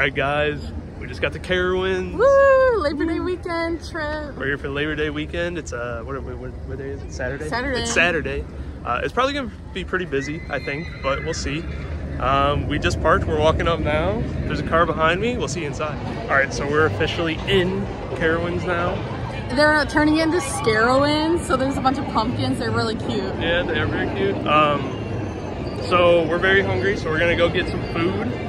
Alright guys, we just got the Carowinds. Woo! Labor Day weekend trip. We're here for Labor Day weekend. It's what day is it? Saturday? Saturday. It's Saturday. It's probably going to be pretty busy, I think, but we'll see. We just parked. We're walking up now. There's a car behind me. We'll see you inside. Alright, so we're officially in Carowinds now. They're turning into Scarowinds, so there's a bunch of pumpkins. They're really cute. Yeah, they're very cute. So we're very hungry, so we're going to go get some food.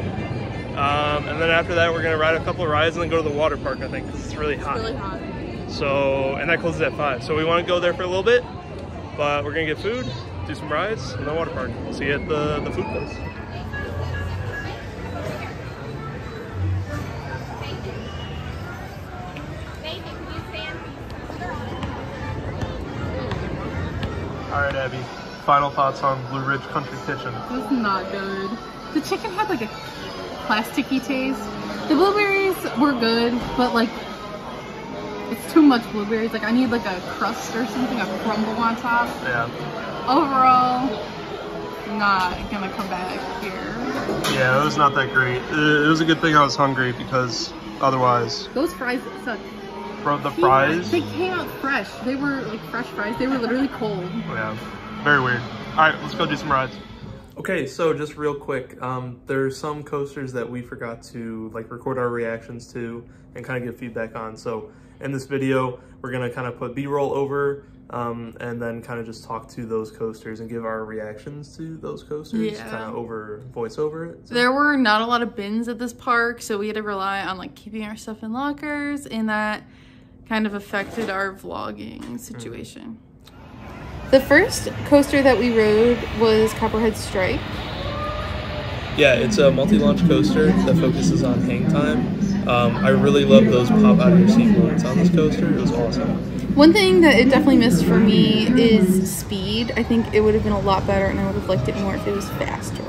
And then after that, we're going to ride a couple of rides and then go to the water park, I think, because it's really hot. It's really hot. So, and that closes at 5. So we want to go there for a little bit, but we're going to get food, do some rides, and the water park. We'll see you at the food place. Alright, Abby, final thoughts on Blue Ridge Country Kitchen. It was not good. The chicken had like a plasticky taste. The blueberries were good, but like, it's too much blueberries. Like, I need like a crust or something, a crumble on top. Yeah. Overall, not gonna come back here. Yeah, it was not that great. It was a good thing I was hungry, because otherwise... Those fries sucked. From the fries? They came out fresh. They were like fresh fries. They were literally cold. Yeah, very weird. All right, let's go do some rides. Okay, so just real quick, there's some coasters that we forgot to like record our reactions to and kind of give feedback on. So in this video, we're gonna kind of put B-roll over and then kind of just talk to those coasters and give our reactions to those coasters, yeah. Kind of voice over it. So. There were not a lot of bins at this park, so we had to rely on like keeping our stuff in lockers, and that kind of affected our vlogging situation. The first coaster that we rode was Copperhead Strike. Yeah, it's a multi-launch coaster that focuses on hang time. I really love those pop out of your seat moments on this coaster. It was awesome. One thing that it definitely missed for me is speed. I think it would have been a lot better, and I would have liked it more if it was faster.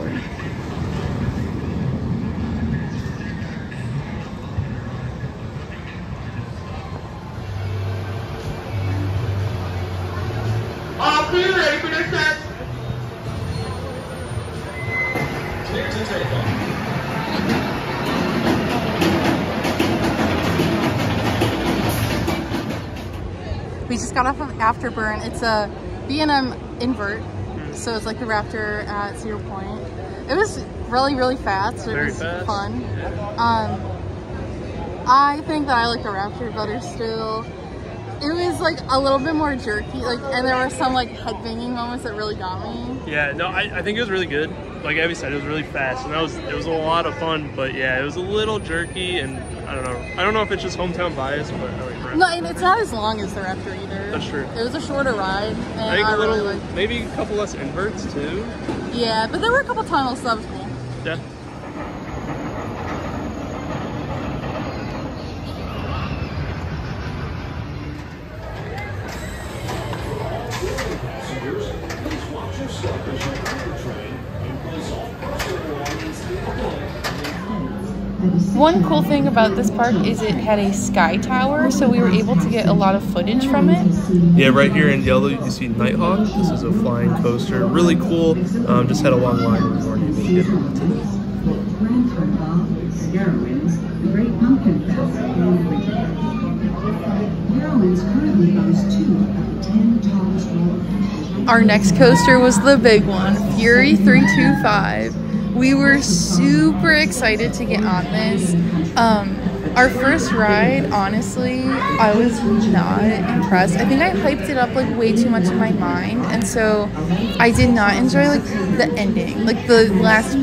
We just got off of Afterburn. It's a B&M invert, so it's like the Raptor at Cedar Point. It was really fast. It was fun. I think that I like the Raptor better still. It was like a little bit more jerky, like, and there were some like head banging moments that really got me. Yeah, no, I think it was really good. Like Abby said, it was really fast, and it was a lot of fun. But yeah, it was a little jerky, and I don't know if it's just hometown bias, but I like Raptor. No, and it's not as long as the Raptor either. That's true. It was a shorter ride, and I think really liked... maybe a couple less inverts too. Yeah, but there were a couple tunnel subs. Yeah. One cool thing about this park is it had a sky tower, so we were able to get a lot of footage from it. Yeah, right here in yellow you see Nighthawk. This is a flying coaster. Really cool. Just had a long line before you made it today. Our next coaster was the big one, Fury 325. We were super excited to get on this. Our first ride, honestly, I was not impressed. I think I hyped it up like way too much in my mind, and so I did not enjoy like the ending, like the last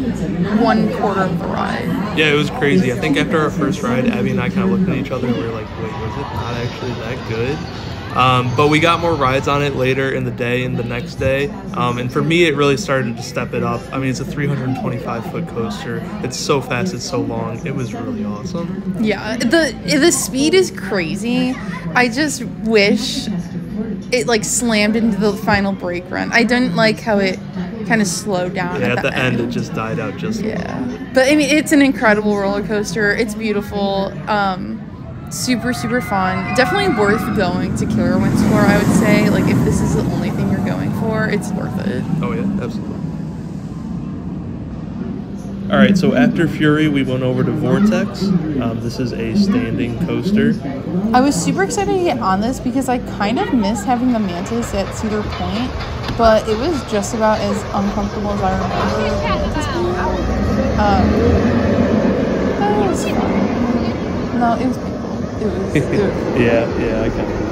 one quarter of the ride. Yeah, it was crazy. I think after our first ride, Abby and I kind of looked at each other and we were like, wait, was it not actually that good? But we got more rides on it later in the day and the next day, and for me it really started to step it up. I mean, it's a 325-foot coaster. It's so fast, it's so long. It was really awesome. Yeah, the speed is crazy. I just wish it like slammed into the final brake run. I didn't like how it kind of slowed down. Yeah, at the end it just died out just yeah. Long. But I mean, it's an incredible roller coaster. It's beautiful. Super fun. Definitely worth going to Carowinds for, I would say. Like, if this is the only thing you're going for, it's worth it. Oh yeah, absolutely. Alright, so after Fury, we went over to Vortex. This is a standing coaster. I was super excited to get on this because I kind of missed having the Mantis at Cedar Point, but it was just about as uncomfortable as I remember. It was fun. No, it was painful. It was yeah, I kind of remember.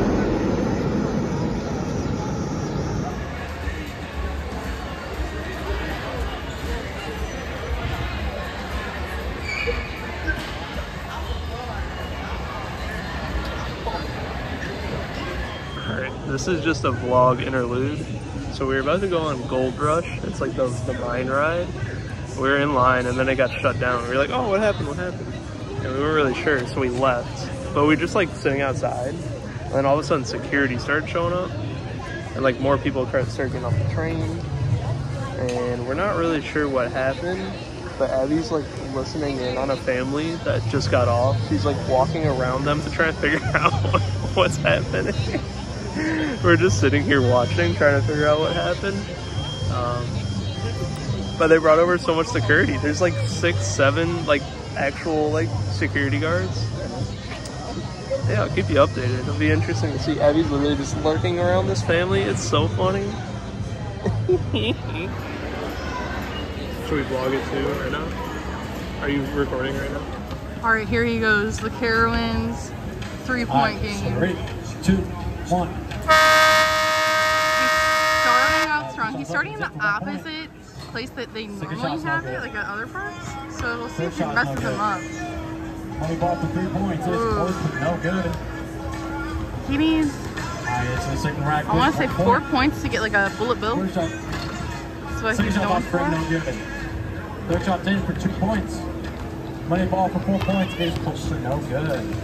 This is just a vlog interlude. So we were about to go on Gold Rush. It's like the mine ride. We were in line and then it got shut down. We were like, oh, what happened? And we weren't really sure, so we left. But we were just like sitting outside. And then all of a sudden security started showing up. And like more people started getting off the train. And we're not really sure what happened. But Abby's like listening in on a family that just got off. She's like walking around them to try and figure out what's happening. We're just sitting here watching, trying to figure out what happened. But they brought over so much security. There's like 6, 7 like actual like security guards. Yeah, I'll keep you updated. It'll be interesting to see. Abby's literally just lurking around this family. It's so funny. Should we vlog it too right now? Are you recording right now? All right, here he goes. The Carowinds 3-point game. 3, 2, 1. He's starting in the opposite place that they normally have it, like at other parks. So we'll see if he messes him up. He bought the 3 points. No good. He needs, I want to say 4 points to get like a bullet bill. That's what he's going for. Third shot in for 2 points. Money ball for 4 points is no good.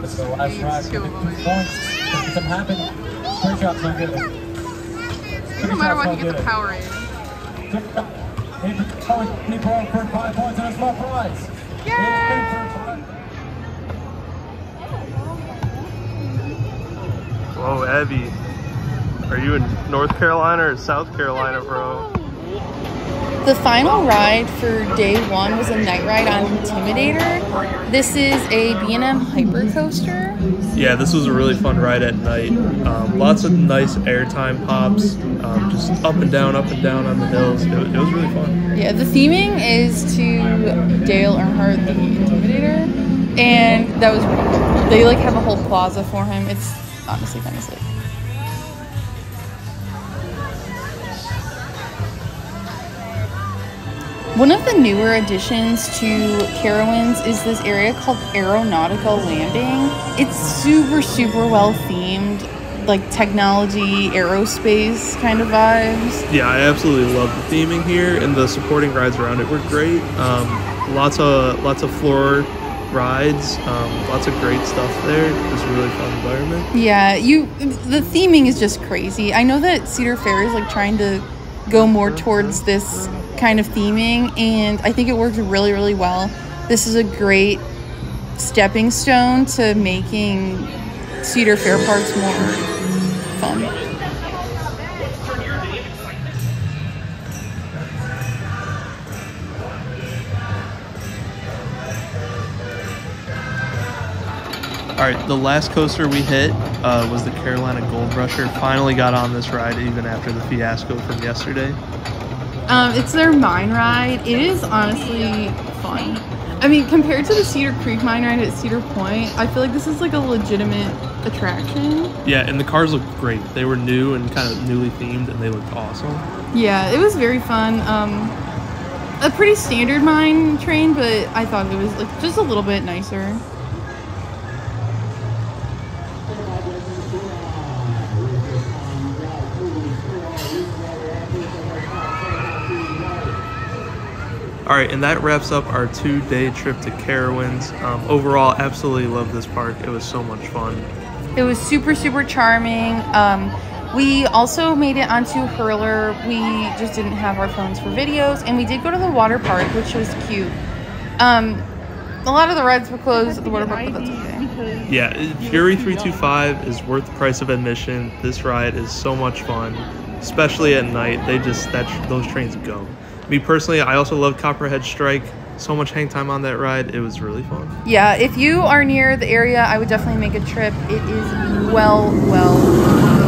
That's the last drive for 2 points. Something happened. Third shot's no good. No matter what, he gets a power in. He brought for 5 points and a small prize. Yay! Whoa, Abby. Are you in North Carolina or South Carolina, bro? The final ride for day 1 was a night ride on Intimidator. This is a B&M hyper coaster. Yeah, this was a really fun ride at night. Lots of nice airtime pops, just up and down on the hills. It was really fun. Yeah, the theming is to Dale Earnhardt, the Intimidator, and that was really cool. They like have a whole plaza for him. It's honestly kind of sick. One of the newer additions to Carowinds is this area called Aeronautical Landing. It's super, super well themed, like technology, aerospace kind of vibes. Yeah, I absolutely love the theming here, and the supporting rides around it were great. Lots of floor rides, lots of great stuff there. It's a really fun environment. Yeah, the theming is just crazy. I know that Cedar Fair is like trying to go more towards this kind of theming, and I think it works really, really well. This is a great stepping stone to making Cedar Fair parks more fun. Alright, the last coaster we hit was the Carolina Gold Rusher. Finally got on this ride even after the fiasco from yesterday. It's their mine ride. It is honestly fun. I mean, compared to the Cedar Creek mine ride at Cedar Point, I feel like this is like a legitimate attraction. Yeah, and the cars look great. They were new and kind of newly themed, and they looked awesome. Yeah, it was very fun. A pretty standard mine train, but I thought it was like just a little bit nicer. Alright, and that wraps up our 2-day trip to Carowinds. Overall, absolutely love this park. It was so much fun. It was super, super charming. We also made it onto Hurler. We just didn't have our phones for videos. And we did go to the water park, which was cute. A lot of the rides were closed at the water park, but that's okay. Yeah, Fury 325 is worth the price of admission. This ride is so much fun, especially at night. Those trains go. Me personally, I also love Copperhead Strike. So much hang time on that ride. It was really fun. Yeah, if you are near the area, I would definitely make a trip. It is well